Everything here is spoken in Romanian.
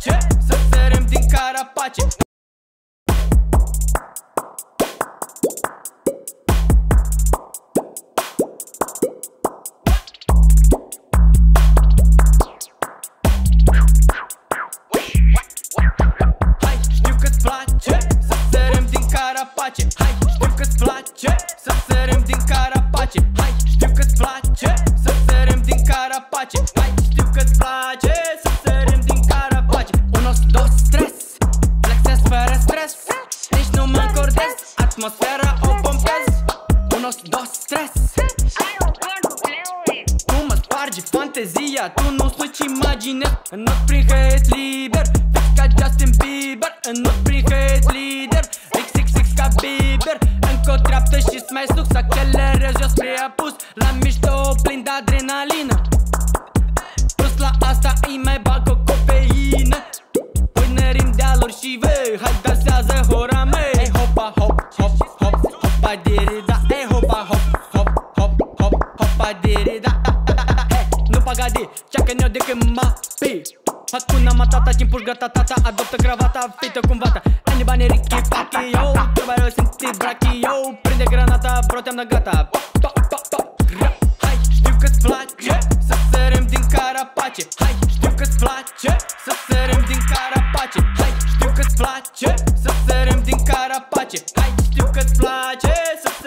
face, să sărem din Carapacea. Hai, știu că-ți place, să sărem din Carapacea. Hai, știu că-ți place, să sărem din Carapacea. Hai, știu că-ți place, să sărem din Carapacea. Hai, știu că-ți place, să sărem din Carapacea. 1, 2, stres, flexez fără stres, nici nu mă încordez, atmosfera o pompez. 1, 2, stres, tu mă spargi fantezia, tu nu-ți faci imagine. În not prin că ești liber, fix ca Justin Bieber. În not prin că ești lider, XXX ca Bieber. Încă o treaptă și-ți mai suc, s-accelerez eu spre apus. La mișto o plin de adrenalină, plus la asta îi mai bag o cofeină. Pânărim dealuri și vei, hai dansează hora mei. Ei hopa hop, hop, hop, hopa dirida. Ei hopa hop, hop, hop, hop, hopa dirida. Nu pagadi, ceacă-ne-o de când m-a pi. Hakuna Matata, timpul gata tata, adoptă cravata, fită cum vata. Ani bani Ricky Paki, yo, probabil simți brachi, yo. Prinde granata, bro, te-am dat gata. Hai, știu că-ți place, să sărem din Carapacea. Hai, știu că-ți place, să sărem din Carapacea. Hai, știu că-ți place, să sărem din Carapacea. Hai, știu că-ți place, să